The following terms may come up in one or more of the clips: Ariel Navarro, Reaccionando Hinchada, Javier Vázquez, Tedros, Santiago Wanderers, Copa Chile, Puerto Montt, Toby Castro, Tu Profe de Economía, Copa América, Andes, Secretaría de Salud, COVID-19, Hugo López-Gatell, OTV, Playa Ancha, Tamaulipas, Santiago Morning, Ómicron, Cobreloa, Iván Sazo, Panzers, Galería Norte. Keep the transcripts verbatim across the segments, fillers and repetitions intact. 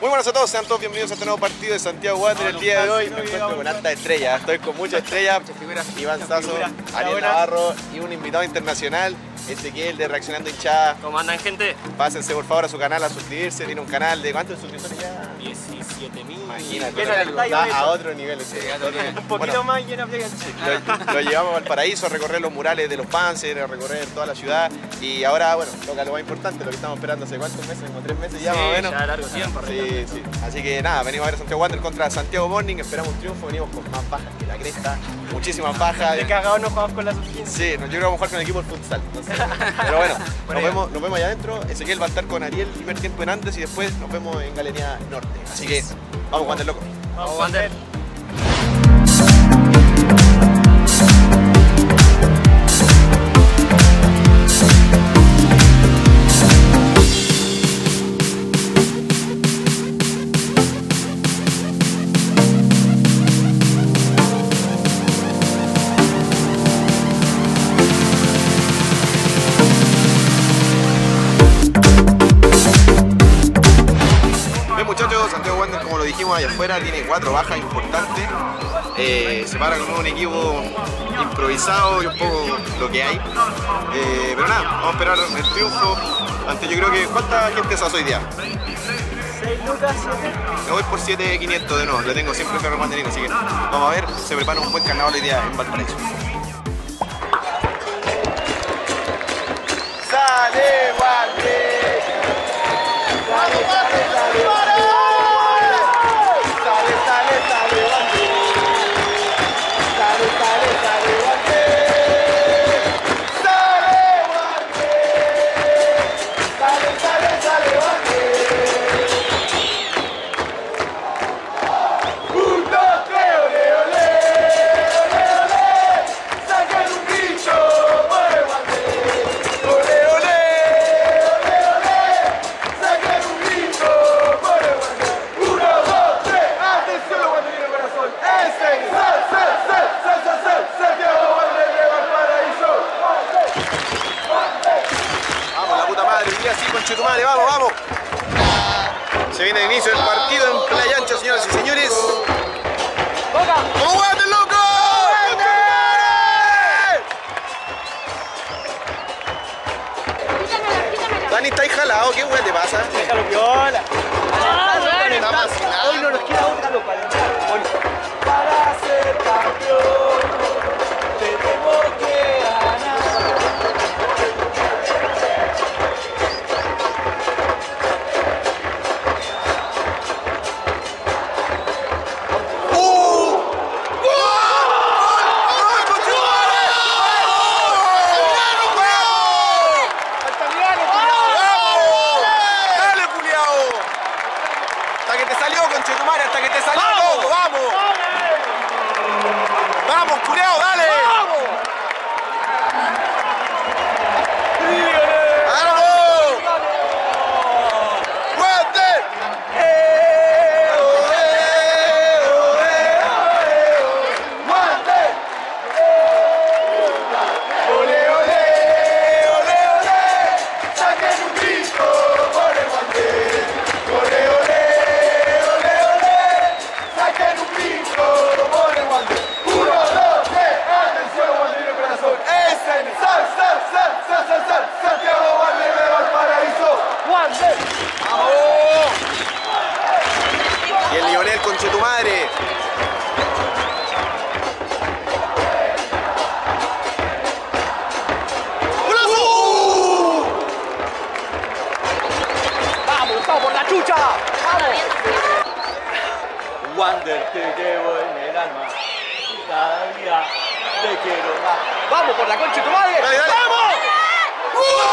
Muy buenas a todos, sean todos bienvenidos a este nuevo partido de Santiago Wanderers. El día de hoy me encuentro con alta estrella, estoy con muchas estrellas, Iván Sazo, Ariel Navarro y un invitado internacional, Ezequiel de Reaccionando Hinchada. ¿Cómo andan, gente? Pásense por favor a su canal a suscribirse, tiene un canal de ¿cuántos suscriptores ya? diecisiete mil. Imagínate, a otro nivel. Un poquito más y en Playa Ancha. Lo llevamos al paraíso a recorrer los murales de los Panzers, a recorrer toda la ciudad y ahora, bueno, toca lo más importante, lo que estamos esperando hace cuántos meses, como tres meses ya más o menos. Ya largo tiempo. Sí, sí. Así que nada, venimos a ver a Santiago Wanderers contra Santiago Morning, esperamos un triunfo, venimos con más bajas que la cresta, muchísimas bajas. De cagado nos jugamos con la sub quince. Sí, yo creo que vamos a jugar con el equipo del futsal, entonces, pero bueno, nos vemos, nos vemos allá adentro, Ezequiel va a estar con Ariel el primer tiempo en Andes y después nos vemos en Galería Norte, así que vamos Wander, loco. Vamos Wander. Allá afuera tiene cuatro bajas importantes, eh, se para con un equipo improvisado y un poco lo que hay, eh, pero nada, vamos a esperar el triunfo. Antes yo creo que, ¿cuánta gente se hace hoy día? seis lucas, me voy por siete mil quinientos de nuevo, lo tengo siempre para mantener, así que vamos a ver, se prepara un buen carnaval hoy día en Valparaíso. ¡Sale, Walter! ¡Sale, sale, sale! Vale, vamos, vamos. Se viene el inicio del partido en Playa Ancha, señoras y señores. ¡Vamos, Wander, loco! Dani está ahí jalado, ¿qué hueá te pasa? ¡Déjalo, piola! Hoy no nos queda otra loca. Para ser campeón tenemos que ganar. Wander, te llevo en el alma, cada día te quiero más. ¡Vamos por la concha de tu madre! Dale, dale. ¡Vamos! ¡Wow!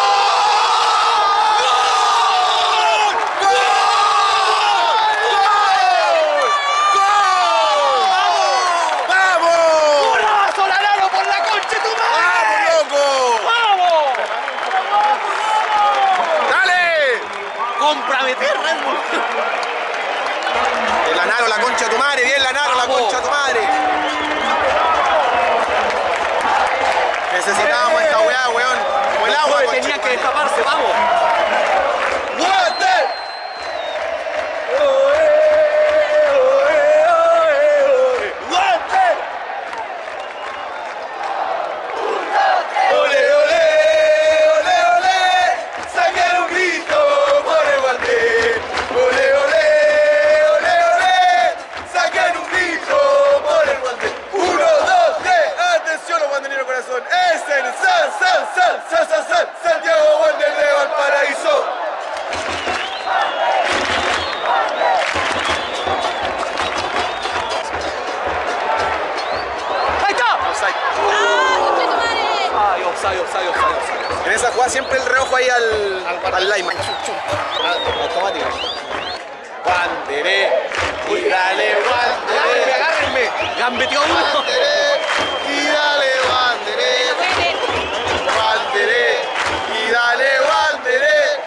La concha de tu madre, bien Lanaro, la concha de tu madre. Necesitábamos esta weá, weón. Como el agua, weón. Tenían que destaparse, vamos. ¡Wander! va siempre el reojo ahí al, al lineman. Automático. Wanderers, y dale Wanderers. Agárrenme, gambeteó uno. Wanderers, y dale Wanderers. Wanderers, y dale Wanderers.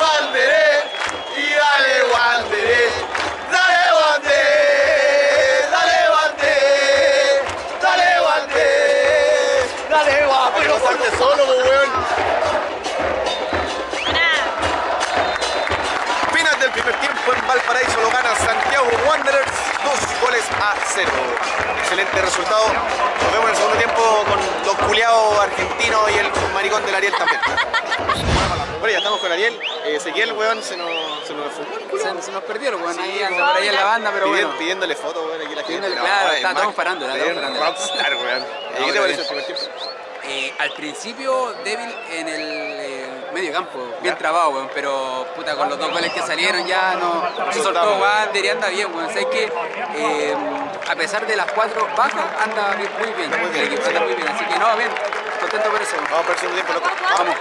Wanderers, y dale Wanderers. Dale Wanderers, dale Wanderers. Dale Wanderers, dale Wanderers. Pero parte solo, weón. Primer tiempo en Valparaíso lo gana Santiago Wanderers, dos goles a cero. Excelente resultado. Nos vemos en el segundo tiempo con los culiados argentinos y el maricón del Ariel también. Bueno, ya estamos con Ariel. Eh, Ezequiel, weón, se nos, se nos se, se nos perdió el weón. Sí, ahí anda por ahí en la banda, pero Piden, bueno. Pidiéndole fotos, weón, aquí la gente. Claro, no, está, estamos Mac, parando, la estamos rockstar, weón. No, ¿qué te parece el primer tiempo? Eh, al principio débil en el medio campo, bien trabado, weón, pero puta, con los dos goles que salieron ya no se soltó Wander y anda bien, weón. O sea, es que eh, a pesar de las cuatro bajas, anda bien, muy bien, muy bien, el equipo anda muy bien, así que no, bien, contento por eso. Vamos por el segundo tiempo, loco. Vamos,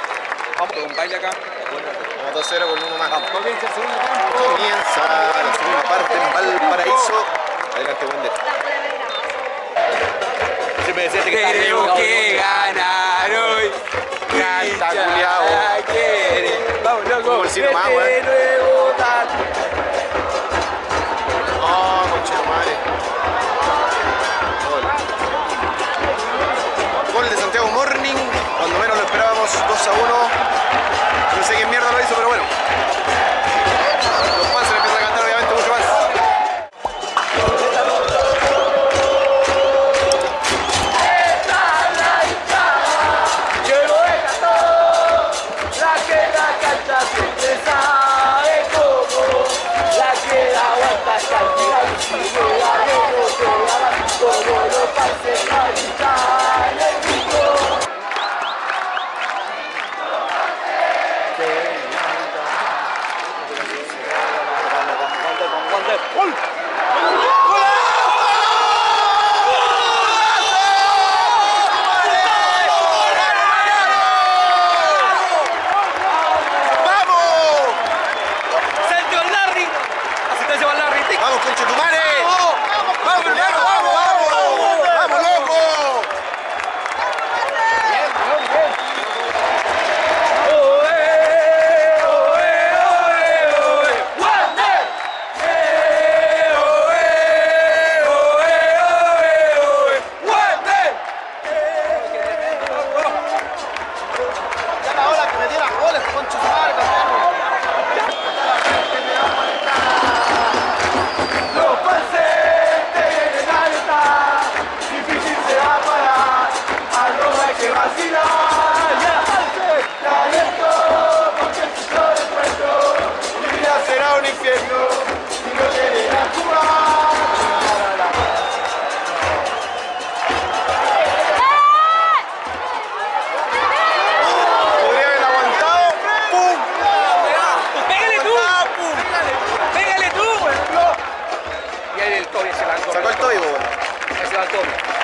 vamos con baile acá, vamos dos cero con uno más. Comienza el segundo tiempo. Comienza la segunda parte en Valparaíso. Adelante, Wander. Siempre decías que tenemos que ganar hoy. Canta, culiao. Como el cine más, weón. Oh, concha madre. Gol. Gol de Santiago Morning. Cuando menos lo esperábamos, dos a uno. No sé qué mierda lo hizo, pero bueno. Los Panzers empiezan a cantar, obviamente, mucho más.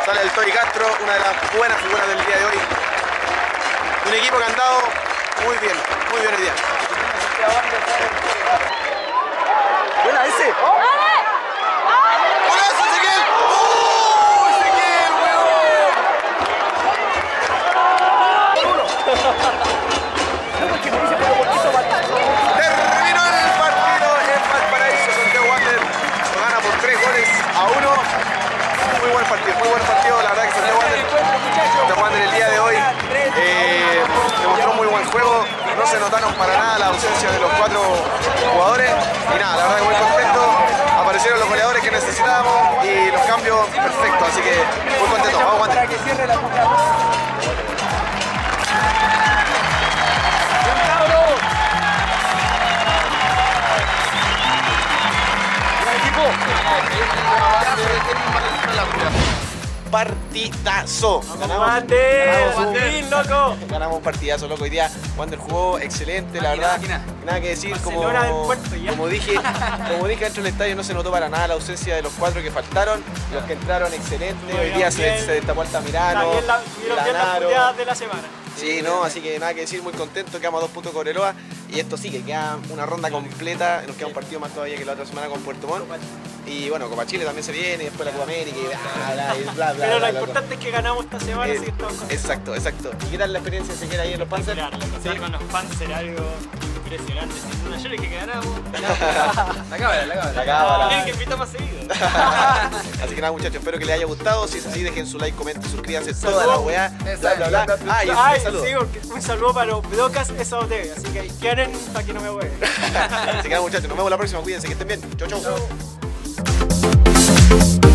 Sale el Toby Castro, una de las buenas figuras del día de hoy. Un equipo que ha andado muy bien, muy bien el día. Buena ese. Muy buen partido, la verdad que Santiago Wanderers el día de hoy eh, demostró muy buen juego, no se notaron para nada la ausencia de los cuatro jugadores y nada, la verdad que muy contento, aparecieron los goleadores que necesitábamos y los cambios perfectos, así que muy contento, vamos Wanderers. Partidazo. Ganamos, ganamos, loco. Ganamos un partidazo, loco. Hoy día Wander jugó excelente, la verdad. Nada que decir, como, como dije, como dije dentro del estadio no se notó para nada la ausencia de los cuatro que faltaron. Los que entraron excelente. Hoy día se, se destapó Altamirano. Ganaron. Sí, no, así que nada que decir, muy contento, quedamos a dos puntos Cobreloa y esto sí que queda una ronda completa, nos queda un partido más todavía que la otra semana con Puerto Montt. Y bueno, Copa Chile también se viene, después la Copa América y bla, bla, bla, bla, bla. Pero lo importante es que ganamos esta semana y estamos contentos. Exacto, exacto. ¿Y qué tal la experiencia se queda ahí en los Panzers? Sí, con los Panzers algo impresionante. Si es una que ganamos, ganamos. La cámara, la cámara. La cámara. Tienen que invitar más seguido. Así que nada, muchachos, espero que les haya gustado. Si es así, dejen su like, comenten, suscríbanse, toda la weá, bla, bla, bla. Ay, un saludo. Sí, un saludo para los pedocas, esa O T V. Así que quieren para que no me hueven. Así que nada, muchachos, nos vemos la próxima. Cuídense, que estén bien. Chau, chau. We'll